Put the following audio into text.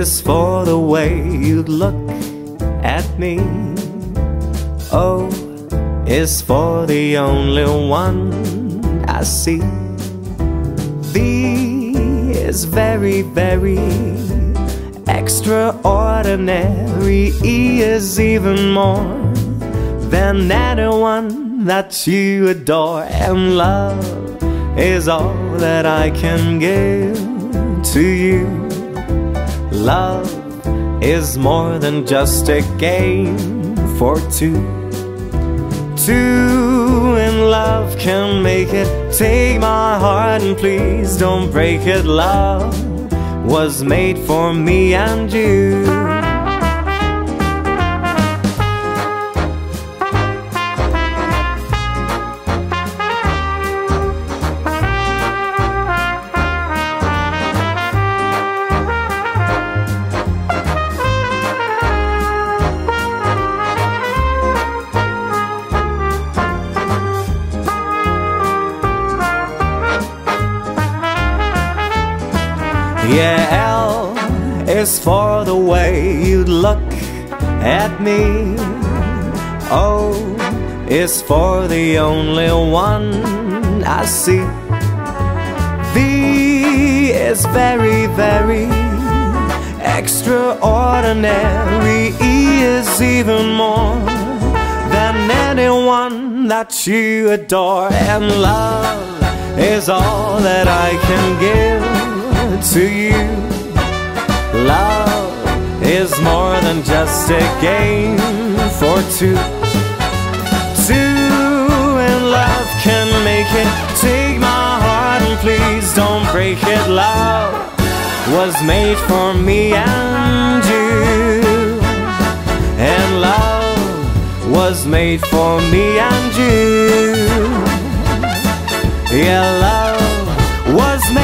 is for the way you look at me. O is for the only one I see. V is very, very extraordinary. E is even more than anyone that you adore. And love is all that I can give to you. Love is more than just a game for two. Two in love can make it. Take my heart and please don't break it. Love was made for me and you. Yeah, L is for the way you look at me. O is for the only one I see. V is very, very extraordinary. E is even more than anyone that you adore. And love is all that I can give to you. Love is more than just a game for two. Two in love can make it. Take my heart and please don't break it. Love was made for me and you. And love was made for me and you. Yeah, love was made.